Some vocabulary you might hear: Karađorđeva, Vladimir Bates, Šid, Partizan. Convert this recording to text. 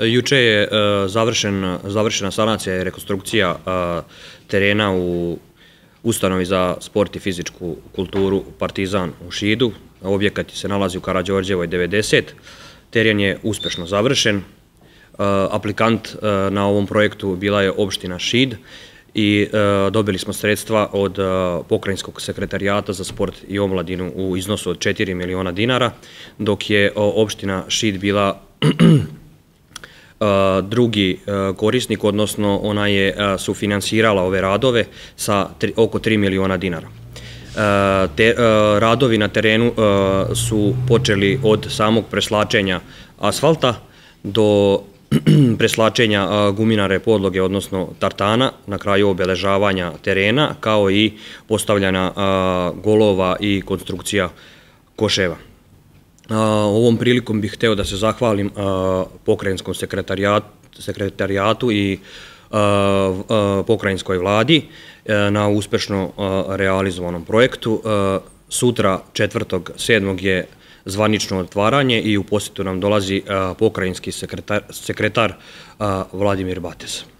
Juče je završena sanacija i rekonstrukcija terena u ustanovi za sport i fizičku kulturu Partizan u Šidu. Objekat se nalazi u Karađorđevoj 90. Teren je uspešno završen. Aplikant na ovom projektu bila je opština Šid i dobili smo sredstva od Pokrajinskog sekretarijata za sport i omladinu u iznosu od 4 miliona dinara, dok je opština Šid bila drugi korisnik, odnosno ona je sufinansirala ove radove sa oko 3 miliona dinara. Radovi na terenu su počeli od samog preslačenja asfalta do preslačenja guminare podloge, odnosno tartana, na kraju obeležavanja terena, kao i postavljanja golova i konstrukcija koševa. Ovom prilikom bih hteo da se zahvalim Pokrajinskom sekretarijatu i Pokrajinskoj vladi na uspešno realizovanom projektu. Sutra 4.7. je zvanično otvaranje i u posetu nam dolazi pokrajinski sekretar Vladimir Bates.